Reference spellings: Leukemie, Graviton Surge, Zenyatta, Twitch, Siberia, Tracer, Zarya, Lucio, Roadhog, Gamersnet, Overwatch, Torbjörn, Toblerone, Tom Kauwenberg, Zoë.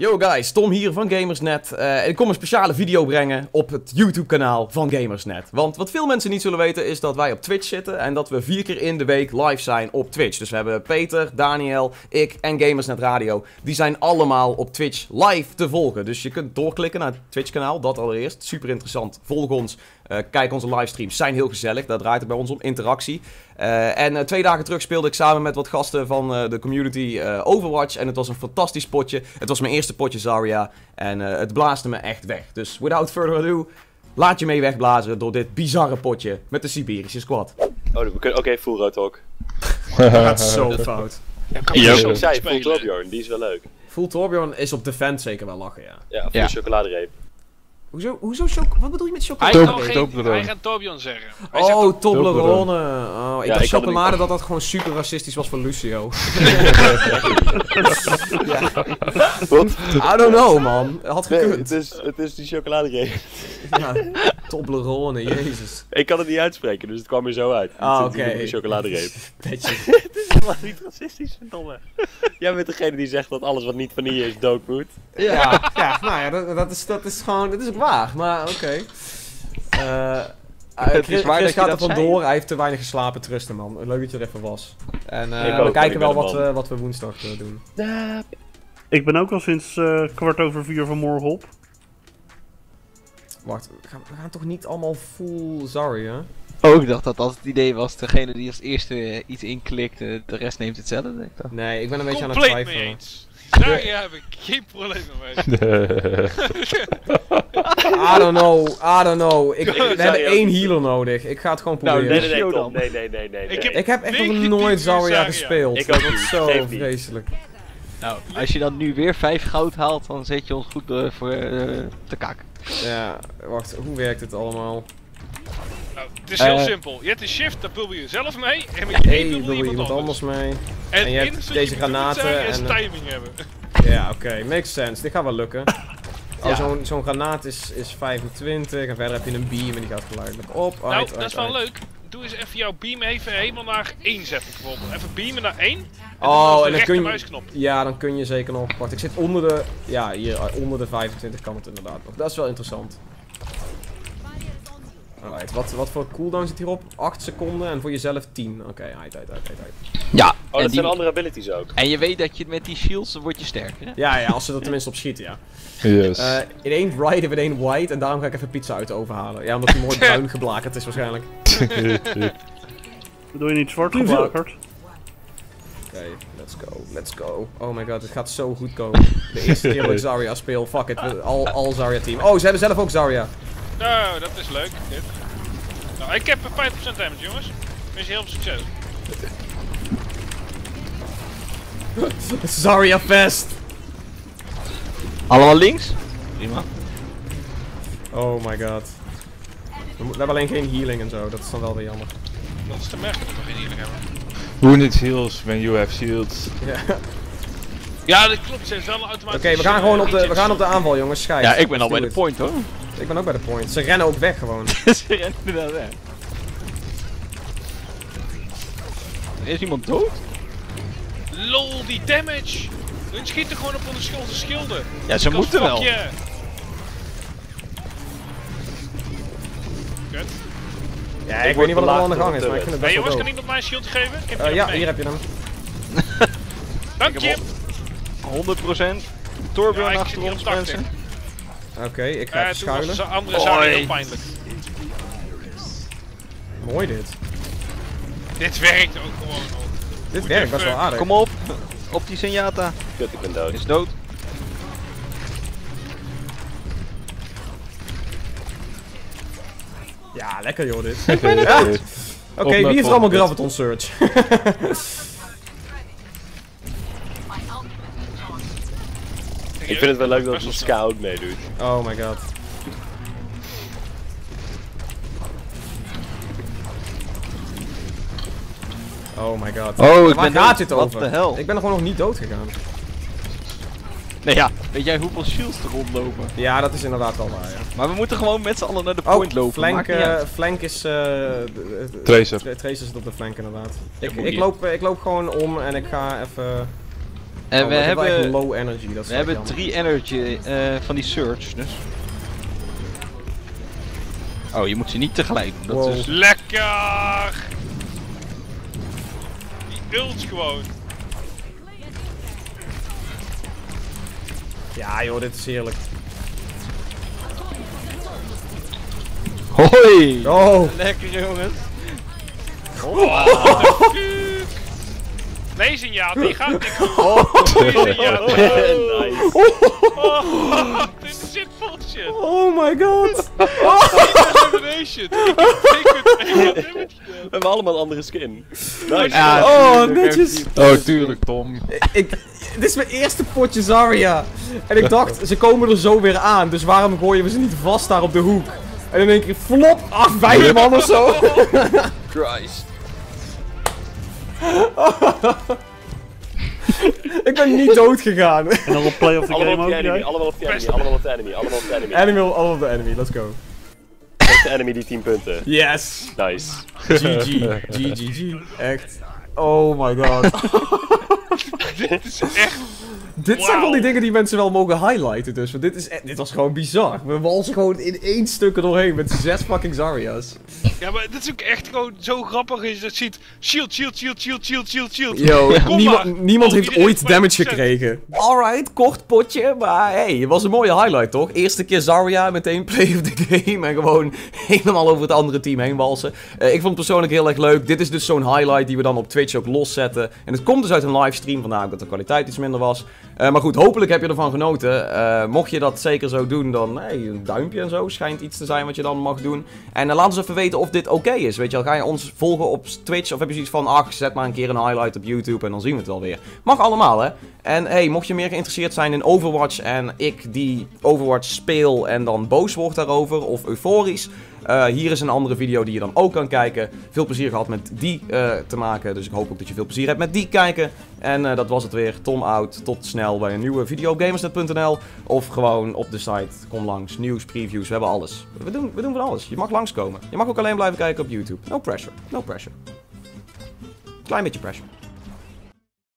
Yo guys, Tom hier van Gamersnet. Ik kom een speciale video brengen op het YouTube kanaal van Gamersnet. Want wat veel mensen niet zullen weten is dat wij op Twitch zitten en dat we 4 keer in de week live zijn op Twitch. Dus we hebben Peter, Daniel, ik en Gamersnet Radio. Die zijn allemaal op Twitch live te volgen. Dus je kunt doorklikken naar het Twitch kanaal, dat allereerst. Super interessant, volg ons. Kijk, onze livestreams zijn heel gezellig. Daar draait het bij ons om, interactie. En 2 dagen terug speelde ik samen met wat gasten van de community Overwatch. En het was een fantastisch potje. Het was mijn eerste potje Zarya. En het blaasde me echt weg. Dus without further ado, laat je mee wegblazen door dit bizarre potje met de Siberische squad. Oh, oké, full Roadhog. Dat gaat zo fout. Ja, kan je ook zei, full Torbjörn, die is wel leuk. Full Torbjörn is op defense zeker wel lachen, ja. Ja, full chocoladereep. Hoezo wat bedoel je met chocolade? Hij gaat Torbjörn zeggen. Oh, Toblerone. Oh, ik dacht chocolade dat dat gewoon super racistisch was voor Lucio. I don't know, man. Had gekund. Het is die chocoladereep. Ja, Toblerone, jezus. Ik kan het niet uitspreken, dus het kwam er zo uit. Ah, oké. Die chocoladereep. Het is helemaal niet racistisch, verdomme. Jij bent degene die zegt dat alles wat niet vanille is dood moet. Ja, nou ja, dat is gewoon... Dat is waar, maar oké. Chris gaat er vandoor, hij heeft te weinig geslapen, trusten man. Leuk dat je er even was. En we kijken wel wat we woensdag doen. Ik ben ook al sinds 4:15 vanmorgen op. Wacht, we gaan toch niet allemaal full Zarya, hè? Oh, ik dacht dat als het idee was, degene die als eerste iets inklikt, de rest neemt hetzelfde. Ik dacht. Nee, ik ben een beetje aan het twijfelen. Daar heb ik geen probleem mee. I don't know. We hebben 1 healer nodig. Ik ga het gewoon proberen. Nee. Ik heb echt nog nooit Zarya gespeeld. Ik ook niet. Zo vreselijk. Nou, als je dan nu weer 5 goud haalt, dan zet je ons goed voor te kak. Ja, wacht. Hoe werkt het allemaal? Nou, het is heel simpel. Je hebt een shift, daar pul je jezelf mee. En met je iemand anders mee. En je hebt deze granaten en timing hebben. Ja, oké. Makes sense. Dit gaat wel lukken. Oh, ja. Zo'n granaat is 25. En verder heb je een beam en die gaat geleidelijk op. Nou, dat is wel leuk. Doe eens even jouw beam even helemaal naar 1 zetten bijvoorbeeld. Even beamen naar 1. En dan de rechter muisknop. Ja, dan kun je zeker nog. Wacht, ik zit onder de... Ja, hier onder de 25 kan het inderdaad nog. Dat is wel interessant. Alright, wat voor cooldown zit hierop? 8 seconden en voor jezelf 10. Oké. Ja. Oh, dat zijn andere abilities ook. En je weet dat je met die shields, dan word je sterker. Hè? Ja, als ze er tenminste op schieten, ja. Yes. In 1 right en in 1 white en daarom ga ik even pizza uit de oven halen. Ja, omdat die mooi bruin geblakerd is waarschijnlijk. Bedoel je niet zwart geblakerd? Oké, let's go. Oh my god, het gaat zo goed komen. De eerste keer dat ik Zarya speel, fuck it, al Zarya team. Oh, ze hebben zelf ook Zarya. Nou, dat is leuk, dit. Nou, ik heb 50% damage, jongens. Wens je heel veel succes. Zarya Fest! Allemaal links? Prima. Oh my god. We hebben alleen geen healing en zo, dat is dan wel weer jammer. Dat is te merken dat we geen healing hebben. Who needs heals when you have shields? Ja, dat klopt, ze heeft wel een automatische... Oké, we gaan op de aanval, jongens, schijt. Ja, ik ben al bij de point, hoor. Ik ben ook bij de point. Ze rennen ook weg gewoon. Ze rennen inderdaad weg. Is iemand dood? Lol, die damage! Hun schieten gewoon op onze schilden. Ja, ze moeten wel. Kut. Ja, ik weet niet wat er aan de gang is, maar ik vind het best wel dood. Hey jongens, kan iemand mij een schild geven? Ik heb ja, hier heb je hem. Dank je! 100% Torbjörn achter ons, mensen. Oké, ik ga schuilen. Toen andere zijn heel pijnlijk. Mooi dit. Dit werkt ook gewoon. Dit werkt best wel aardig. Kom op die Zenyatta. Kut, ik ben dood. Is dood. Ja, lekker joh dit. Ik ben het dood. Oké, wie heeft er allemaal Graviton Surge? Ik vind het wel leuk dat een scout meedoet. Oh my god. Oh my god. Oh, waar gaat dit over? What the hell? Ik ben er gewoon nog niet dood gegaan. Nee ja, weet jij hoeveel shields er rondlopen? Ja, dat is inderdaad wel waar, ja. Maar we moeten gewoon met z'n allen naar de point lopen. Flank is... Tracer. Tracer zit op de flank inderdaad. Ik loop gewoon om en ik ga even... En we hebben low energy, dat is we hebben jammer. 3 energy van die surge, dus. Oh, je moet ze niet tegelijk doen, dat is lekker! Die ult gewoon! Ja joh, dit is heerlijk. Hoi! Oh. Lekker jongens! Oh, nee, Zinja, die gaat niks doen. Nice. Oh, dit is shit bullshit. Oh my god. We hebben allemaal een andere skin. Nice. Ja, oh, netjes. Oh, tuurlijk, Tom. Dit is mijn eerste potje Zarya. En ik dacht, ze komen er zo weer aan. Dus waarom gooien we ze niet vast daar op de hoek? En in één keer flop, 8-5 man of zo. Christ. Ik ben niet dood gegaan. En dan op play of the game ook. Allemaal op de enemy, allemaal op de enemy, allemaal op de enemy. Animal, allemaal op de enemy, let's go. Geef de enemy die 10 punten. Yes. Nice. GG, GG. Echt. Oh my god. Dit is echt... Dit zijn wel die dingen die mensen wel mogen highlighten dus, want dit was gewoon bizar. We walsen gewoon in één stuk er doorheen met 6 fucking Zarya's. Ja, maar dit is ook echt gewoon zo grappig als je dat ziet. Shield, shield, shield, shield, shield, shield, shield. Yo, niemand heeft ooit damage gekregen. Alright, kort potje, maar hey, het was een mooie highlight toch? Eerste keer Zarya, meteen play of the game en gewoon helemaal over het andere team heen walsen. Ik vond het persoonlijk heel erg leuk. Dit is dus zo'n highlight die we dan op Twitch ook loszetten. En het komt dus uit een livestream, vandaar dat de kwaliteit iets minder was. Maar goed, hopelijk heb je ervan genoten. Mocht je dat zeker zo doen, dan een duimpje en zo schijnt iets te zijn wat je dan mag doen. En laat ons even weten of dit oké is. Weet je wel, ga je ons volgen op Twitch of heb je zoiets van, ach, zet maar een keer een highlight op YouTube en dan zien we het wel weer. Mag allemaal, hè. En hey, mocht je meer geïnteresseerd zijn in Overwatch en ik die Overwatch speel en dan boos word daarover of euforisch... hier is een andere video die je dan ook kan kijken. Veel plezier gehad met die te maken. Dus ik hoop ook dat je veel plezier hebt met die kijken. En dat was het weer. Tom out. Tot snel bij een nieuwe video op Gamersnet.nl. Of gewoon op de site. Kom langs. Nieuws, previews. We hebben alles. We doen van alles. Je mag langskomen. Je mag ook alleen blijven kijken op YouTube. No pressure. No pressure. Klein beetje pressure.